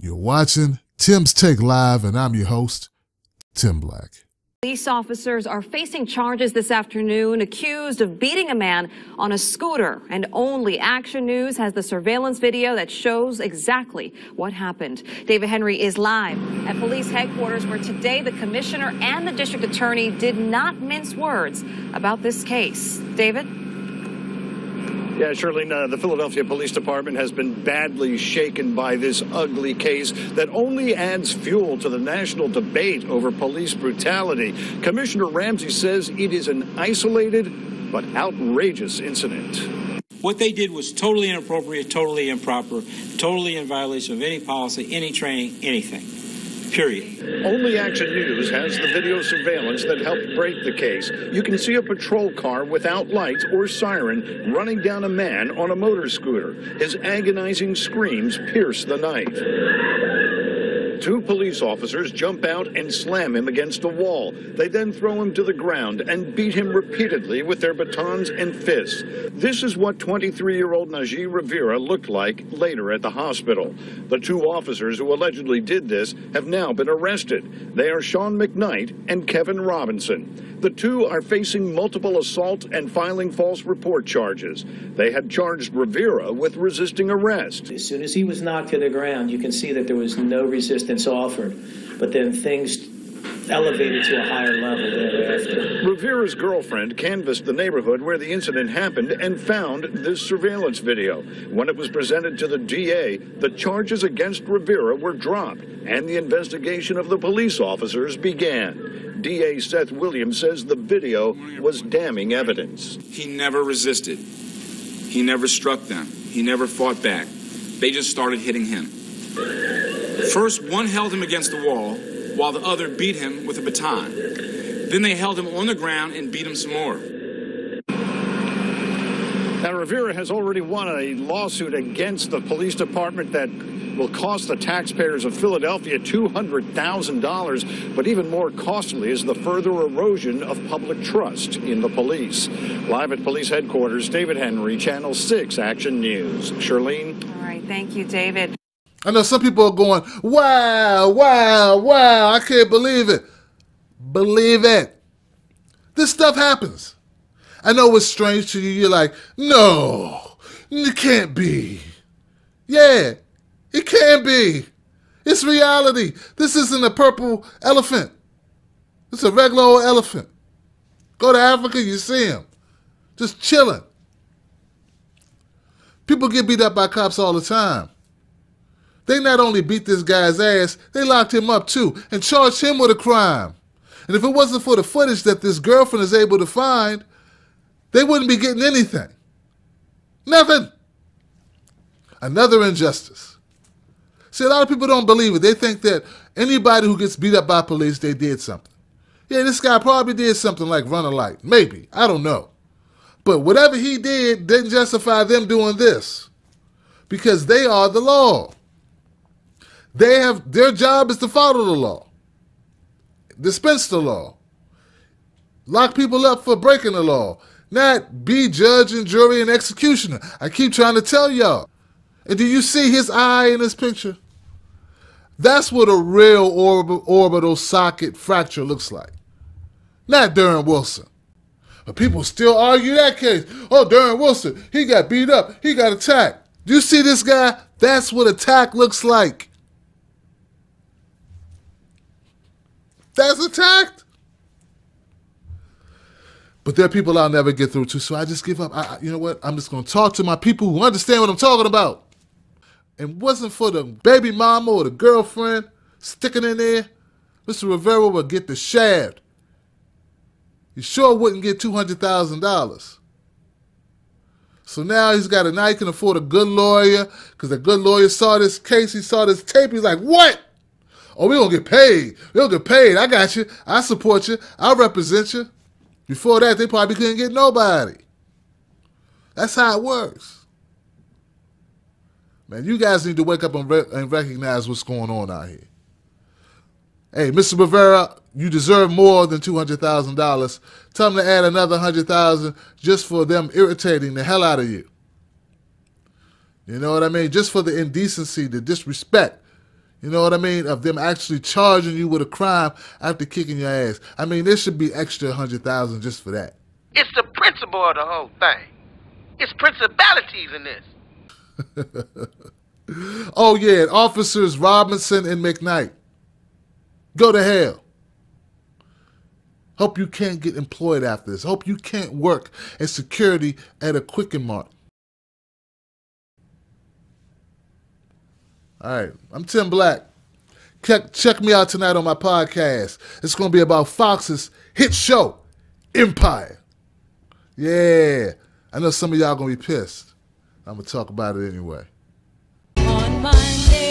You're watching Tim's Take Live, and I'm your host, Tim Black. Police officers are facing charges this afternoon accused of beating a man on a scooter, and only Action News has the surveillance video that shows exactly what happened. David Henry is live at police headquarters, where today the commissioner and the district attorney did not mince words about this case. David? Yeah, Shirley, the Philadelphia Police Department has been badly shaken by this ugly case that only adds fuel to the national debate over police brutality. Commissioner Ramsey says it is an isolated but outrageous incident. What they did was totally inappropriate, totally improper, totally in violation of any policy, any training, anything. Period. Only Action News has the video surveillance that helped break the case. You can see a patrol car without lights or siren running down a man on a motor scooter. His agonizing screams pierce the night. Two police officers jump out and slam him against a wall. They then throw him to the ground and beat him repeatedly with their batons and fists. This is what 23-year-old Najee Rivera looked like later at the hospital. The two officers who allegedly did this have now been arrested. They are Sean McKnight and Kevin Robinson. The two are facing multiple assault and filing false report charges. They had charged Rivera with resisting arrest. As soon as he was knocked to the ground, you can see that there was no resistance offered, but then things elevated to a higher level thereafter. Rivera's girlfriend canvassed the neighborhood where the incident happened and found this surveillance video. When it was presented to the DA, the charges against Rivera were dropped, and the investigation of the police officers began. DA Seth Williams says the video was damning evidence. He never resisted. He never struck them. He never fought back. They just started hitting him. First, one held him against the wall, while the other beat him with a baton. Then they held him on the ground and beat him some more. Now, Rivera has already won a lawsuit against the police department that will cost the taxpayers of Philadelphia $200,000, but even more costly is the further erosion of public trust in the police. Live at police headquarters, David Henry, Channel 6 Action News. Charlene? All right, thank you, David. I know some people are going, wow, wow, wow, I can't believe it. Believe it. This stuff happens. I know it's strange to you. You're like, no, it can't be. Yeah, it can be. It's reality. This isn't a purple elephant. It's a regular old elephant. Go to Africa, you see him. Just chilling. People get beat up by cops all the time. They not only beat this guy's ass, they locked him up too and charged him with a crime. And if it wasn't for the footage that this girlfriend is able to find, they wouldn't be getting anything. Nothing. Another injustice. See, a lot of people don't believe it. They think that anybody who gets beat up by police, they did something. Yeah, this guy probably did something like run a light. Maybe. I don't know. But whatever he did didn't justify them doing this, because they are the law. They have, their job is to follow the law, dispense the law, lock people up for breaking the law, not be judge and jury and executioner. I keep trying to tell y'all. And do you see his eye in this picture? That's what a real orbital socket fracture looks like. Not Darren Wilson. But people still argue that case. Oh, Darren Wilson, he got beat up. He got attacked. Do you see this guy? That's what attack looks like. That's attacked. But there are people I'll never get through to, so I just give up. You know what? I'm just going to talk to my people who understand what I'm talking about. And it wasn't for the baby mama or the girlfriend sticking in there, Mr. Rivera would get the shaft. He sure wouldn't get $200,000. So now he's got a, now he can afford a good lawyer, because the good lawyer saw this case, he saw this tape, he's like, what? Oh, we don't get paid. We don't get paid. I got you. I support you. I'll represent you. Before that, they probably couldn't get nobody. That's how it works. Man, you guys need to wake up and, recognize what's going on out here. Hey, Mr. Rivera, you deserve more than $200,000. Tell them to add another $100,000 just for them irritating the hell out of you. You know what I mean? Just for the indecency, the disrespect. You know what I mean? Of them actually charging you with a crime after kicking your ass. I mean, there should be extra 100,000 just for that. It's the principle of the whole thing. It's principalities in this. Oh, yeah, and officers Robinson and McKnight. Go to hell. Hope you can't get employed after this. Hope you can't work as security at a Quicken Mart. All right, I'm Tim Black. Check me out tonight on my podcast. It's going to be about Fox's hit show, Empire. Yeah, I know some of y'all going to be pissed. I'm going to talk about it anyway. On Monday.